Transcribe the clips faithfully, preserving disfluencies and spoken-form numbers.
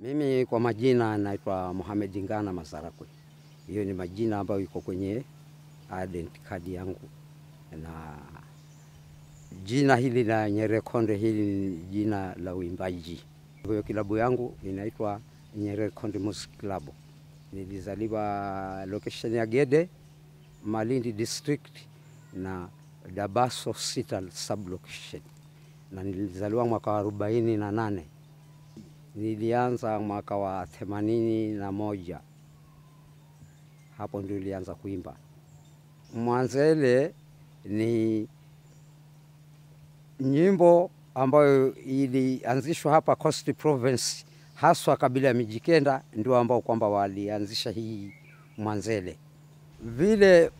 Mimi kwa majina naitwa Mohamed Ngana Mazarakwe. Hiyo ni majina ambayo yuko kwenye identity card yangu. Na jina hili la Nyerekonde hili ni jina la uimbaji. Hiyo kilabu yangu inaitwa Nyerekonde Music Club. Nilizaliwa location ya Gede, Malindi district na Dabaso sita sublocation. Na nilizaliwa mwaka wa arobaini na nane. Nilianza mwaka wa themanini na moja. Hapo ndio nilianza kuimba. Mwanzele ni nyimbo ambayo ilianzishwa hapa Coastal Province, haswa kabila ya Mijikenda ndio ambao kwamba walianzisha hii mwanzele. Vile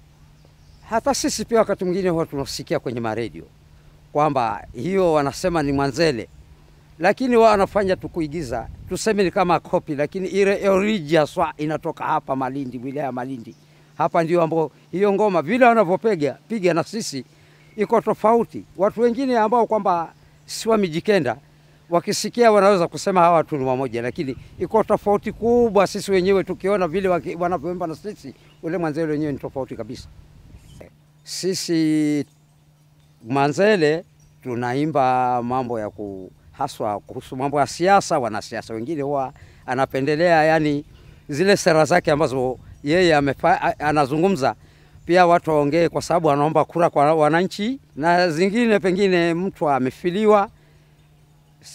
hata sisi pia wakati mwingine huwa tunasikia kwenye maredio kwamba hiyo wanasema ni mwanzele. Lakini wao wanafanya tukuigiza, tuseme ni kama copy, lakini ile origin swa inatoka hapa Malindi, wilaya Malindi. Hapa ndio ambao hiyo ngoma vile wanavyopiga, piga na sisi iko tofauti. Watu wengine ambao kwamba si wa Mijikenda wakisikia wanaweza kusema hawa watu ni wamoja, lakini iko tofauti kubwa. Sisi wenyewe tukiona vile wanavyoimba na sisi, ule mwanzele wenyewe ni tofauti kabisa. Sisi mwanzele tunaimba mambo ya ku haswa kuhusu mambo ya siasa. Wanasiasa wengine huwa anapendelea yani zile sera zake ambazo yeye anazungumza, pia watu waongee kwa sababu anaomba kura kwa wananchi. Na zingine pengine mtu amefiliwa,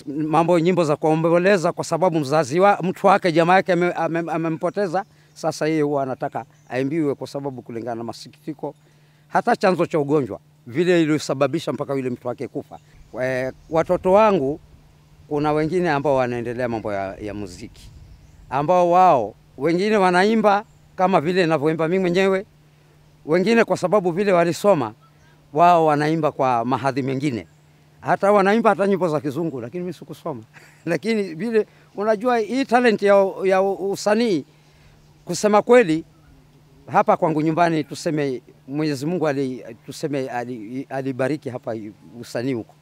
mambo nyimbo za kuomboleza kwa sababu mzazi wa mtu wake jamaa yake amempoteza. Sasa yeye huwa anataka aimbiwe kwa sababu kulingana na masikitiko, hata chanzo cha ugonjwa vile iliyosababisha mpaka yule mtu wake kufa. Kwa watoto wangu kuna wengine ambao wanaendelea mambo ya, ya muziki, ambao wao wengine wanaimba kama vile ninavyoimba mimi mwenyewe. Wengine kwa sababu vile walisoma wao wanaimba kwa mahadhi mengine, hata wanaimba hata nyimbo za kizungu, lakini mimi sikusoma. Lakini vile unajua hii talent ya, ya usanii, kusema kweli hapa kwangu nyumbani tuseme Mwenyezi Mungu ali tuseme alibariki hapa usanii huko.